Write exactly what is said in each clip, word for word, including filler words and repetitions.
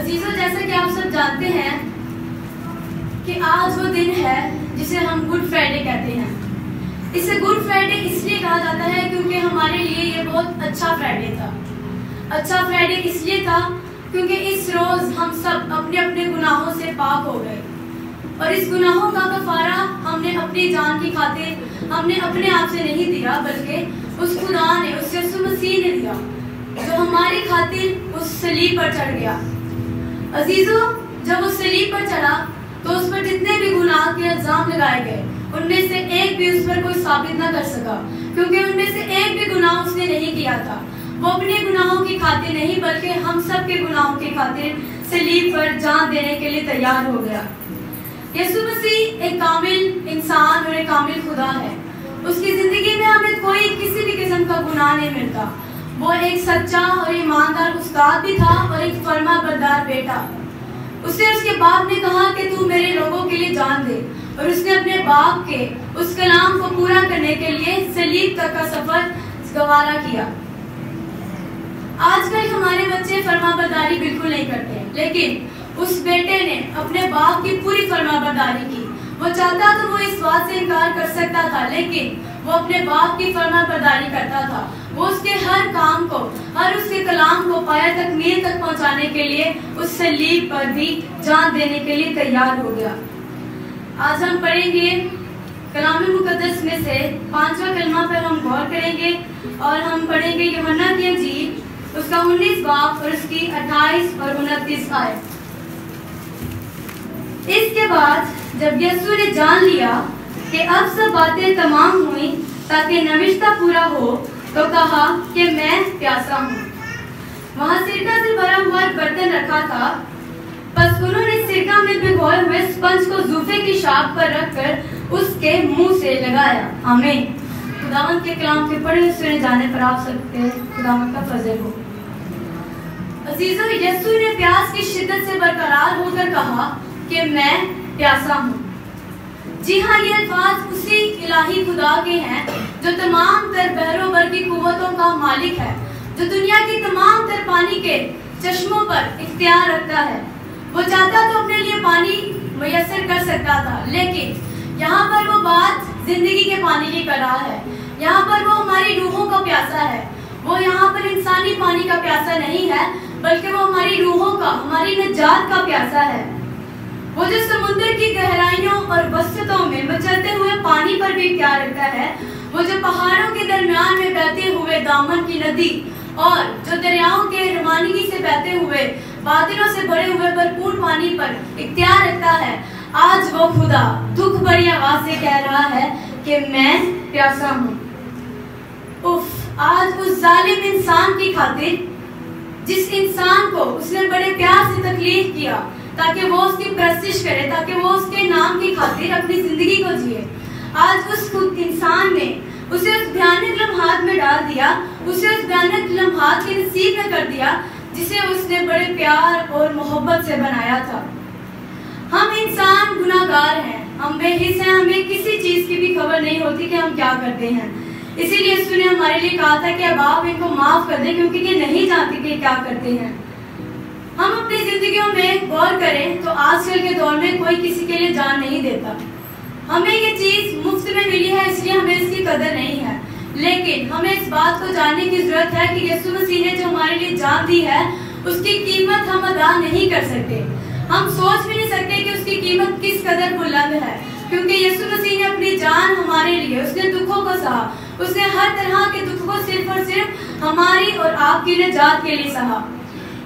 अजीजों, जैसा कि आप सब जानते हैं कि आज वो दिन है जिसे हम गुड फ्राइडे कहते हैं। इसे गुड फ्राइडे इसलिए कहा जाता है क्योंकि हमारे लिए ये बहुत अच्छा फ्राइडे था। अच्छा फ्राइडे इसलिए था क्योंकि इस रोज़ हम सब अपने अपने गुनाहों से पाक हो गए और इस गुनाहों का कफारा हमने अपनी जान की खातिर हमने अपने आप से नहीं दिया, बल्कि उस खुदा ने, उस यीशु मसीह ने दिया जो हमारी खातिर उस सलीब पर चढ़ गया। अजीजों, जब उस सलीब पर चढ़ा तो उस पर जितने भी गुनाह के इल्जाम लगाए गए उनमें से एक भी उस पर कोई साबित ना कर सका, क्योंकि उनमें से एक भी गुनाह उसने नहीं किया था। वो अपने गुनाहों की खातिर नहीं बल्कि हम सब के गुनाहों की खातिर सलीब पर जान देने के लिए तैयार हो गया। यीशु मसीह एक कामिल इंसान और एक कामिल खुदा है। उसकी जिंदगी में हमें कोई किसी भी किस्म का गुनाह नहीं मिलता। वो एक सच्चा और ईमानदार उस्ताद भी था और एक फर्मा बरदार बेटा। उसे उसके बाप ने कहा कि तू मेरे लोगों के लिए जान दे, और उसने अपने बाप के उस कलाम को पूरा करने के लिए सलीब तक का सफर गवारा किया। आजकल हमारे बच्चे फर्मा बरदारी बिल्कुल नहीं करते, लेकिन उस बेटे ने अपने बाप की पूरी फर्मा बरदारी की। वो चाहता तो वो इस बात से इनकार कर सकता था, लेकिन वो अपने बाप की फरमा बरदारी करता था। वो उसके हर काम को, हर उसके कलाम को पाया तकमील तक पहुंचाने के लिए उस सलीब पर भी जान देने के लिए तैयार हो गया। आज हम पढ़ेंगे कलाम मुकद्दस में से पांचवा कलमा पर हम गौर करेंगे और हम पढ़ेंगे यूहन्ना की इंजील उसका उन्नीस बाब और उसकी अट्ठाईस और उनतीस आयत। इसके बाद जब यीशु ने जान लिया कि अब सब बातें तमाम हुई ताकि नविश्ता पूरा हो, तो कहा कि मैं प्यासा हूँ। वहाँ सिरका से भरा हुआ बर्तन रखा था। बस उन्होंने सिरका में भिगोए हुए स्पंज को जूफे की शाख पर रखकर उसके मुंह से लगाया। आमीन। खुदावंद के कलाम के पढ़े सुने जाने पर आप सबके खुदावंद का फजल हो। अजीजों, यीशु ने प्यास की शिद्दत से बरकरार होकर कहा कि मैं प्यासा हूँ। जी हाँ, ये अल्फाज उसी इलाही खुदा के हैं जो तमाम तर बहरोबर की कुव्वतों का मालिक है, जो दुनिया की तमाम तर पानी के चश्मों पर इख्तियार रखता है। वो चाहता तो अपने लिए पानी मुयसर कर सकता था, लेकिन यहाँ पर वो बात जिंदगी के पानी की कर रहा है। यहाँ पर वो हमारी रूहों का प्यासा है। वो यहाँ पर इंसानी पानी का प्यासा नहीं है, बल्कि वो हमारी रूहों का, हमारी निजात का प्यासा है। वो जो समुद्र की गहराइयों और वसतों में मचलते हुए पानी पर भी क्या रखता है, वो जो पहाड़ों के दरमियान में बहते हुए दामन की नदी और जो दरियाओं के रवानगी से बहते हुए बादलों से भरे हुए भरपूर पानी पर इख्तियार रखता है। आज वो खुदा दुख भरी आवाज से कह रहा है कि मैं प्यासा हूँ। उफ, आज उस जालिम इंसान की खातिर जिस इंसान को उसने बड़े प्यार से तकलीफ किया ताकि वो उसकी प्रस्तिश करे, ताकि वो उसके नाम की खातिर अपनी जिंदगी को जिए, आज उस खुद इंसान ने उसे उस भयानक लम्हात में डाल दिया, उसे उस भयानक लम्हात के नसीब में कर दिया जिसे उसने बड़े प्यार और मोहब्बत से बनाया था। हम इंसान गुनाहगार हैं, हम बेहिस हैं, हमें किसी चीज़ की भी खबर नहीं होती कि हम क्या करते हैं। इसीलिए यीशु ने हमारे लिए कहा था कि अब आप इनको माफ़ कर दें क्योंकि ये नहीं जानते कि क्या करते हैं। हम अपनी जिंदगियों में गौर करें तो आजकल के दौर में कोई किसी के लिए जान नहीं देता। हमें ये चीज़ मुफ्त में मिली है, इसलिए हमें इसकी कदर नहीं है, लेकिन हमें इस बात को जानने की ज़रूरत है कि यीशु मसीह ने जो हमारे लिए जान दी है उसकी कीमत हम अदा नहीं कर सकते। हम सोच भी नहीं सकते कि उसकी कीमत किस कदर बुलंद है, क्योंकि यीशु मसीह ने अपनी जान हमारे लिए, उसने दुखों को सहा, उसने हर तरह के दुख को सिर्फ और सिर्फ हमारी और आपकी निजात के लिए सहा।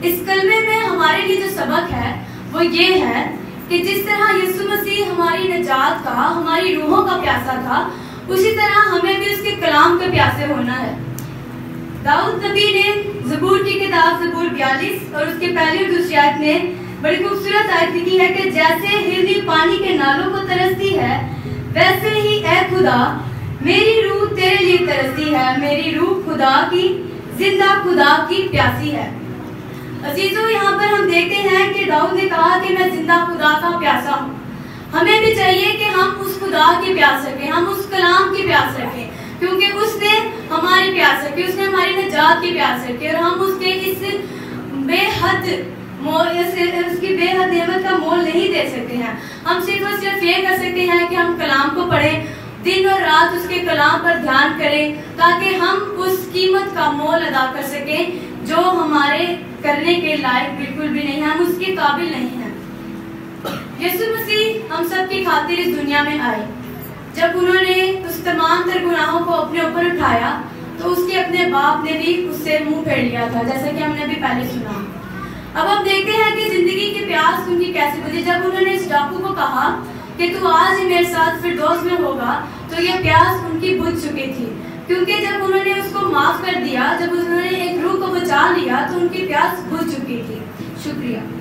इस कलमे में हमारे लिए जो सबक है वो ये है कि जिस तरह यीशु मसीह हमारी निजात का, हमारी रूहों का प्यासा था, उसी तरह हमें भी उसके कलाम के प्यासे होना है। दाऊद नबी ने ज़बूर की किताब ज़बूर बयालीस और उसके पहले और दूसरी आयत में बड़ी खूबसूरत आयत लिखी है कि जैसे हिरनी पानी के नालों को तरसती है, वैसे ही ऐ खुदा मेरी रूह तेरे लिए तरसती है, मेरी रूह खुदा की, जिंदा खुदा की प्यासी है। अजीजों, यहाँ पर हम देखते हैं कि दाऊद ने कहा कि मैं जिंदा खुदा का प्यासा हूँ। हमें भी चाहिए कि हम उस खुदा की प्यास रखें, हम उस कलाम की प्यास रखें, क्योंकि उसने हमारी प्यास रखी, उसने हमारी निजात की प्यास रखी, और हम उसके इस बेहद मोल इसकी बेहद नेमत का मोल नहीं दे सकते हैं। हम सिर्फ और सिर्फ ये कर सकते हैं कि हम कलाम को पढ़ें, दिन और रात उसके कलाम पर ध्यान करें, ताकि हम उस कीमत का मोल अदा कर सकें जो हमारे करने के लायक बिल्कुल भी नहीं है, हम उसके काबिल नहीं हैं। यीशु मसीह हम सब की खातिर इस दुनिया में आए। जब उन्होंने उस तमाम तर गुनाहों को अपने ऊपर उठाया तो उसके अपने बाप ने भी उससे मुंह फेर लिया था, जैसा कि हमने भी पहले सुना। अब हम देखते हैं कि जिंदगी की प्यास उनकी कैसे बुझी। जब उन्होंने इस डाकू को कहा कि तू आज मेरे साथ फिरदौस में होगा, तो ये प्यास उनकी बुझ चुकी थी, क्योंकि जब उन्होंने उसको माफ कर दिया, जब उन्होंने एक रूह को बचा लिया, तो उनकी प्यास बुझ चुकी थी। शुक्रिया।